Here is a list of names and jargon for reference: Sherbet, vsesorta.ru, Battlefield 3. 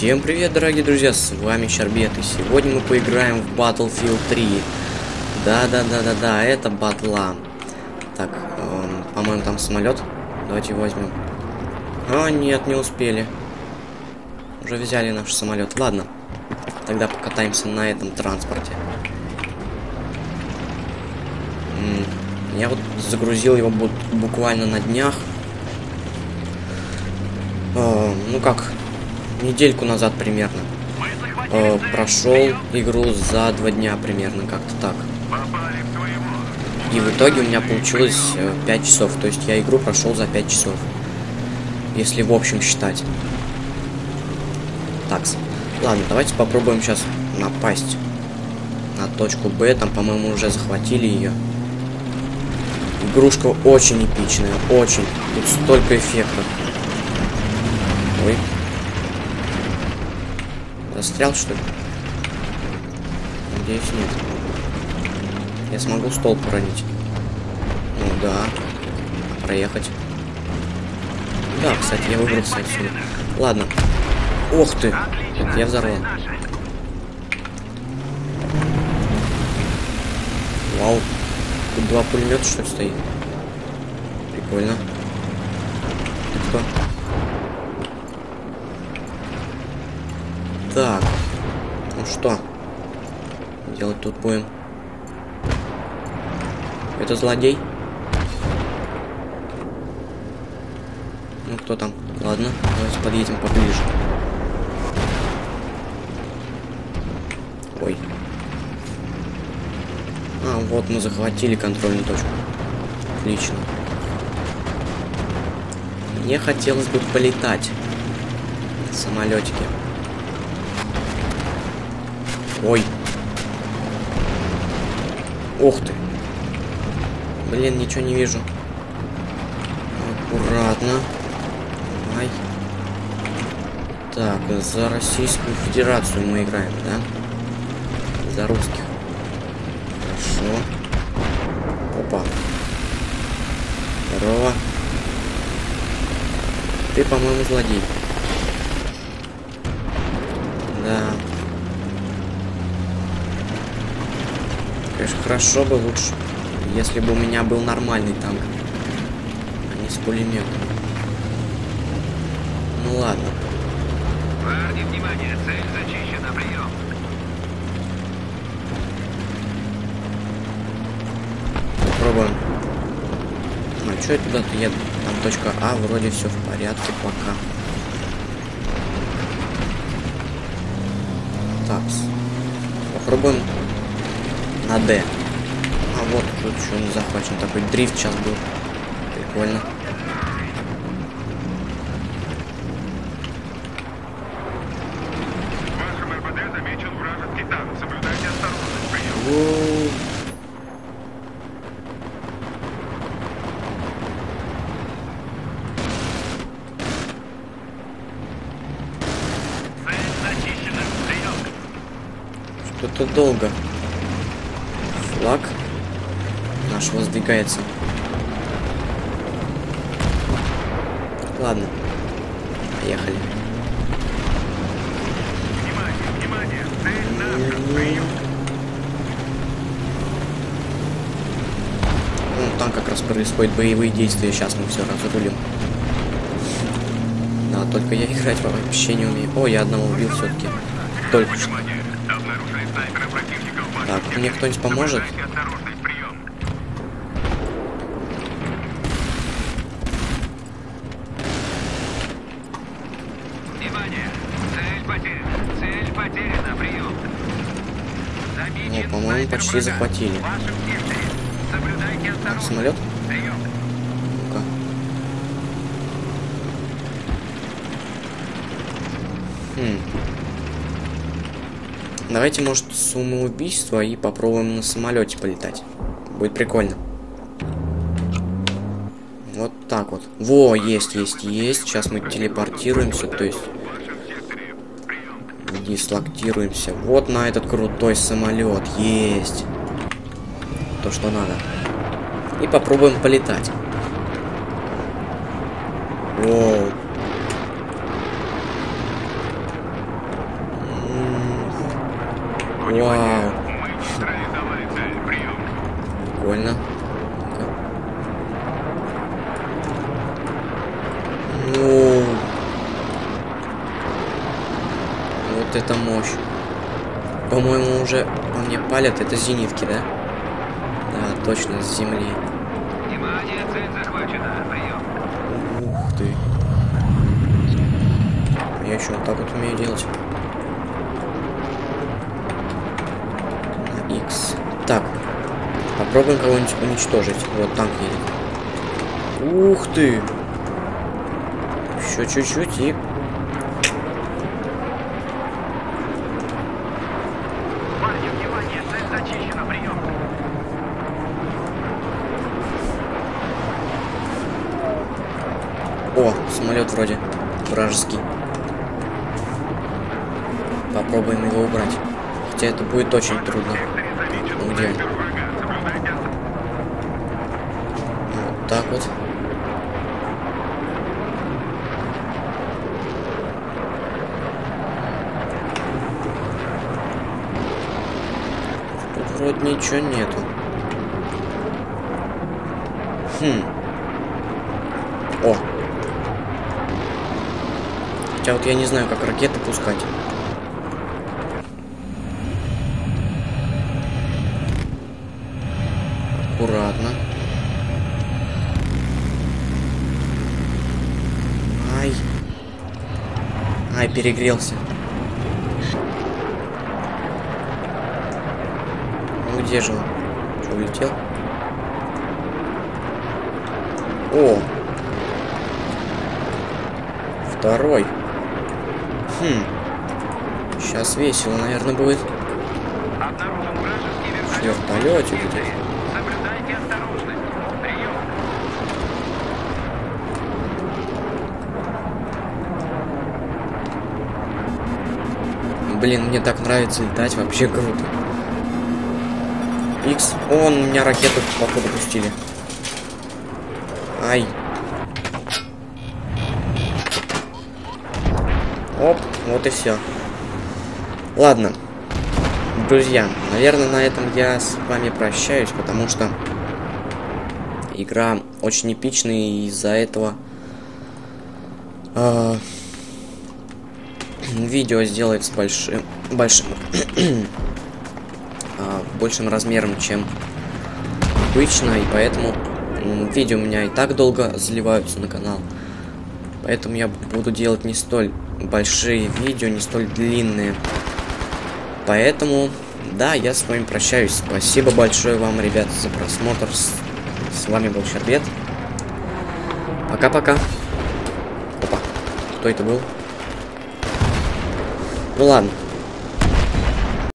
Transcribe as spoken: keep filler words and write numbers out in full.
Всем привет, дорогие друзья, с вами Щербет, и сегодня мы поиграем в Battlefield три. Да-да-да-да-да, это батла. Так, э, по-моему, там самолет. Давайте его возьмем. А, нет, не успели. Уже взяли наш самолет. Ладно, тогда покатаемся на этом транспорте. Я вот загрузил его буквально на днях. Э, ну как... недельку назад примерно э, прошел игру за два дня примерно, как-то так. И в итоге у меня получилось э, пять часов, то есть я игру прошел за пять часов, если в общем считать. Так, ладно, давайте попробуем сейчас напасть на точку Б. Там, по-моему, уже захватили ее. Игрушка очень эпичная, очень. Тут столько эффектов. Ой. Застрял, что ли? Надеюсь, нет. Я смогу стол поранить. Ну да. Проехать. Да, кстати, я выбрался отсюда. Ладно. Ох ты! Это я взорвал. Вау. Тут два пулемета, что ли, стоит? Прикольно. Ты кто? Так, ну что делать тут будем? Это злодей? Ну кто там? Ладно, давайте подъедем поближе. Ой. А, вот мы захватили контрольную точку. Отлично. Мне хотелось бы полетать на самолетике. Ой. Ох ты. Блин, ничего не вижу. Аккуратно. Ай. Так, за Российскую Федерацию мы играем, да? За русских. Хорошо. Опа. Здорово. Ты, по-моему, злодей. Да. Конечно, хорошо бы лучше, если бы у меня был нормальный танк, а не с пулеметом. Ну ладно. Парни, внимание, цель зачищена, прием. Попробуем. Ну, а что я туда-то еду? Там точка А, вроде все в порядке пока. Так, попробуем. На Д. А вот тут еще не захвачен. Такой дрифт сейчас был. Прикольно. Что-то долго. Флаг наш воздвигается. Ладно. Поехали. Внимание, внимание. Цель ну, там как раз происходят боевые действия. Сейчас мы все разрулим. Да, только я играть вообще не умею. О, я одного убил все-таки. Только что. Так, мне кто-нибудь поможет? Внимание! Цель потеряна! Цель потеряна, прием! Замечен. О, по-моему, почти врага. Захватили. Так, самолет? Прием. Ну-ка. Хм. Давайте, может, самоубийство и попробуем на самолете полетать. Будет прикольно. Вот так вот. Во, есть, есть, есть. Сейчас мы телепортируемся, то есть дислоктируемся. Вот на этот крутой самолет. Есть. То, что надо. И попробуем полетать. Воу. Внимание. Прикольно. Ну. Вот это мощь. По-моему, уже по мне палят. Это зенитки, да? Да, точно, с земли. Внимание, цель захвачена. Прием. Ух ты. Я еще вот так вот умею делать. На X. Так. Попробуем кого-нибудь уничтожить. Вот танк едет. Ух ты! Еще чуть-чуть и... О, самолет вроде вражеский. Попробуем его убрать. Хотя это будет очень трудно. Ну, где он? Вот так вот. Тут вроде ничего нету. Хм. О. Хотя вот я не знаю, как ракеты пускать. Аккуратно. Ай. Ай, перегрелся. Ну где же он? Что, улетел? О! Второй. Хм. Сейчас весело, наверное, будет. Вертолетик где-то. Блин, мне так нравится летать, вообще круто. Икс. Он, у меня ракету походу пустили. Ай. Оп, вот и все. Ладно. Друзья, наверное, на этом я с вами прощаюсь, потому что игра очень эпичная, и из-за этого э, видео сделается большим, большим, э, большим размером, чем обычно, и поэтому видео у меня и так долго заливаются на канал, поэтому я буду делать не столь большие видео, не столь длинные. Поэтому, да, я с вами прощаюсь. Спасибо большое вам, ребят, за просмотр. С, с вами был Щербет. Пока-пока. Опа. Кто это был? Ну ладно.